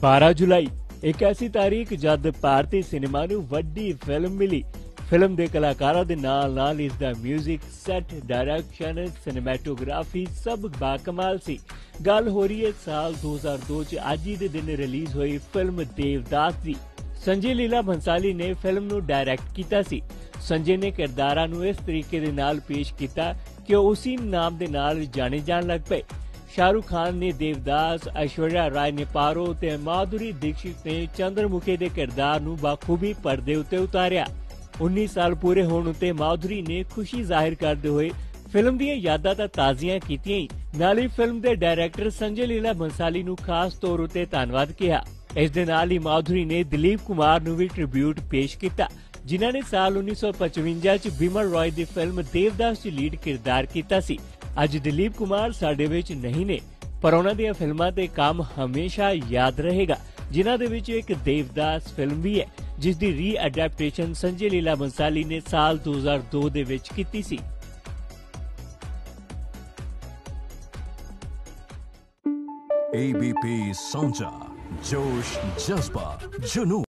12 जुलाई एक ऐसी तारीख जद भारतीय सिनेमा नू वड्डी फिल्म मिली। फिल्म के कलाकारों के नाल इसका म्यूजिक सैट डायरैक्शन सिनेमैटोग्राफी सब बाकमाल सी। गल हो रही है साल 2002 च अज ही दे दिन रिलीज हुई फिल्म देवदास दी। संजय लीला भंसाली ने फिल्म नू डायरैक्ट कीता सी। संजय ने किरदारां नू इस तरीके दे नाल पेश कीता कि उसी नाम दे नाल जाने जान लग पे। शाहरुख खान ने देवदास, ऐश्वर्या राय ने पारो ते माधुरी दीक्षित ने चंद्रमुखी दे किरदार नू बाखूबी पर्दे उत्ते उतारिया। 19 साल पूरे होने ते माधुरी ने खुशी जाहिर करते हुए फिल्म दी यादां ता ताज़ियां कीतियां। नाल ही फिल्म दे डायरेक्टर संजय लीला भंसाली नू खास तौर उत्ते धन्नवाद किया। इस दे नाल ही माधुरी ने दिलीप कुमार नू भी ट्रिब्यूट पेश किया, जिन्हां ने साल 1955 च बिमल रॉय दी फिल्म देवदास च लीड किरदार कीता सी। अज दिलीप कुमार साडे विच नहीं ने, पर उन्हां दी फिल्मां ते काम हमेशा याद रहेगा, जिन्हां दे विच एक देवदास फिल्म भी है जिस दी री अडैप्टेशन संजय लीला भंसाली ने साल 2002 दे विच कीती सी। ABP Sonja, जोश जज्बा जुनून।